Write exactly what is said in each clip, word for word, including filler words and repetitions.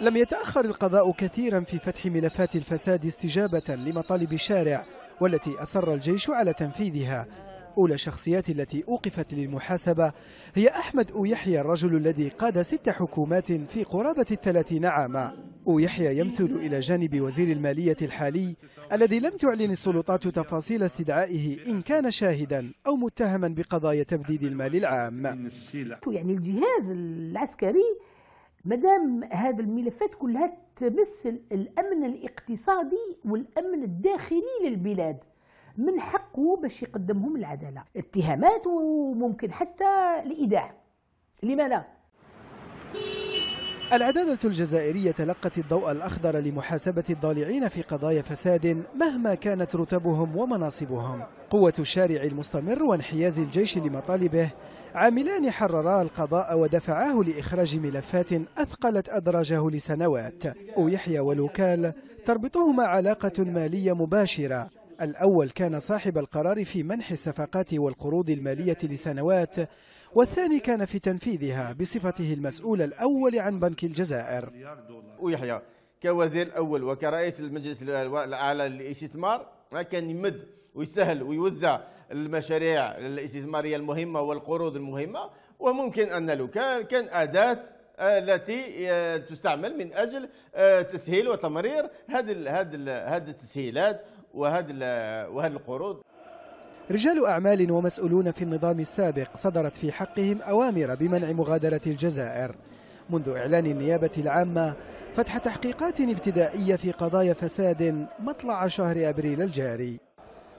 لم يتأخر القضاء كثيرا في فتح ملفات الفساد استجابة لمطالب الشارع والتي أصر الجيش على تنفيذها. أولى الشخصيات التي أوقفت للمحاسبة هي أحمد أويحيى، الرجل الذي قاد ست حكومات في قرابة الثلاثين عاما. أويحيى يمثل إلى جانب وزير المالية الحالي الذي لم تعلن السلطات تفاصيل استدعائه إن كان شاهدا أو متهما بقضايا تبديد المال العام. يعني الجهاز العسكري مدام هذه الملفات كلها تمثل الأمن الاقتصادي والأمن الداخلي للبلاد، من حقه باش يقدمهم العدالة، اتهامات وممكن حتى الإيداع. لما لا؟ العدالة الجزائرية تلقت الضوء الأخضر لمحاسبة الضالعين في قضايا فساد مهما كانت رتبهم ومناصبهم. قوة الشارع المستمر وانحياز الجيش لمطالبه عاملان حررا القضاء ودفعاه لإخراج ملفات أثقلت أدراجه لسنوات. أويحيى ولوكال تربطهما علاقة مالية مباشرة، الأول كان صاحب القرار في منح الصفقات والقروض المالية لسنوات، والثاني كان في تنفيذها بصفته المسؤول الأول عن بنك الجزائر. ويحيى كوزير الأول وكرئيس المجلس الأعلى للاستثمار كان يمد ويسهل ويوزع المشاريع الاستثمارية المهمة والقروض المهمة، وممكن أن له كان أداة التي تستعمل من أجل تسهيل وتمرير هذه التسهيلات وهذه القروض. رجال أعمال ومسؤولون في النظام السابق صدرت في حقهم أوامر بمنع مغادرة الجزائر. منذ إعلان النيابة العامة فتح تحقيقات ابتدائية في قضايا فساد مطلع شهر أبريل الجاري.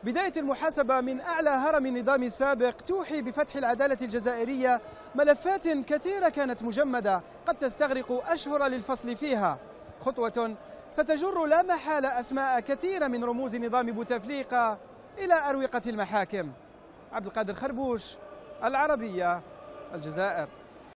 بداية المحاسبة من أعلى هرم النظام السابق توحي بفتح العدالة الجزائرية ملفات كثيرة كانت مجمدة قد تستغرق أشهر للفصل فيها، خطوة ستجر لا محالة أسماء كثيرة من رموز نظام بوتفليقة إلى أروقة المحاكم. عبد القادر خربوش، العربية، الجزائر.